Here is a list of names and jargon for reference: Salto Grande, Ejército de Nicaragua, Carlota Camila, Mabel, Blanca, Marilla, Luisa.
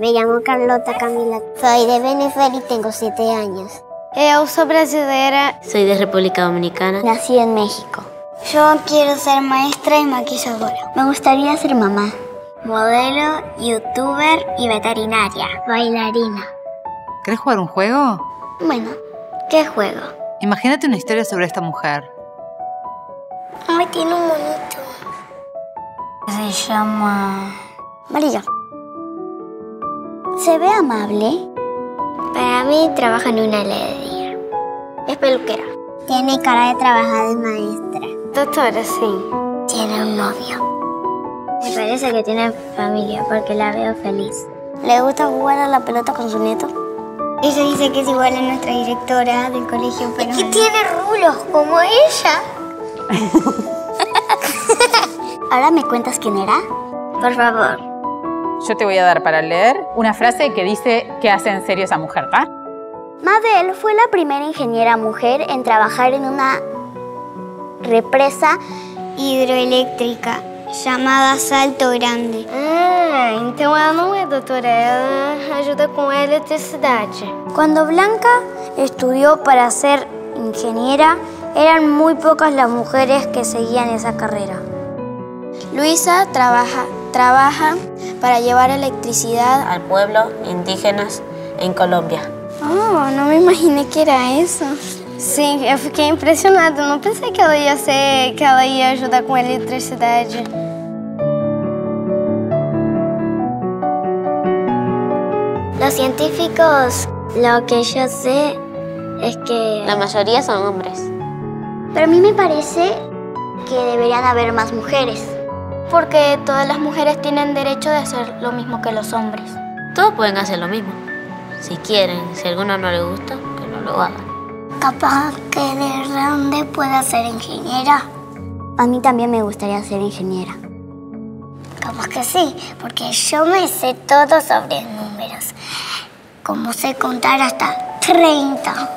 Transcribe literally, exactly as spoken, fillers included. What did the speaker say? Me llamo Carlota Camila. Soy de Venezuela y tengo siete años. Yo soy brasileña. Soy de República Dominicana. Nací en México. Yo quiero ser maestra y maquilladora. Me gustaría ser mamá. Modelo, youtuber y veterinaria. Bailarina. ¿Querés jugar un juego? Bueno, ¿qué juego? Imagínate una historia sobre esta mujer. Ay, tiene un monito. Se llama... Marilla. Se ve amable. Para mí trabaja en una heladería. Es peluquera. Tiene cara de trabajar de maestra. Doctora, sí. Tiene un novio. Me parece que tiene familia, porque la veo feliz. ¿Le gusta jugar a la pelota con su nieto? Ella dice que es igual a nuestra directora del colegio, pero... Es que tiene rulos, como ella. ¿Ahora me cuentas quién era? Por favor. Yo te voy a dar para leer una frase que dice qué hace en serio esa mujer, ¿va? Mabel fue la primera ingeniera mujer en trabajar en una represa hidroeléctrica chamada Salto Grande. Ah, então ela não é doutora, ela ajuda com a eletricidade. Cuando Blanca estudió para ser ingeniera, eran muy pocas las mujeres que seguían esa carrera. Luisa trabaja, trabaja para llevar electricidad al pueblo indígenas en Colombia. Oh, no me imaginé que era eso. Sim, eu fiquei impressionada. Não pensei que ela ia ser, que ela ia ajudar com a eletricidade. Los científicos, lo que yo sé es que la mayoría son hombres. Pero a mí me parece que deberían haber más mujeres, porque todas las mujeres tienen derecho de hacer lo mismo que los hombres. Todos pueden hacer lo mismo, si quieren. Si a alguno no le gusta, que no lo hagan. Capaz que de grande pueda ser ingeniera. A mí también me gustaría ser ingeniera. Capaz que sí, porque yo me sé todo sobre números. Como sé contar hasta treinta.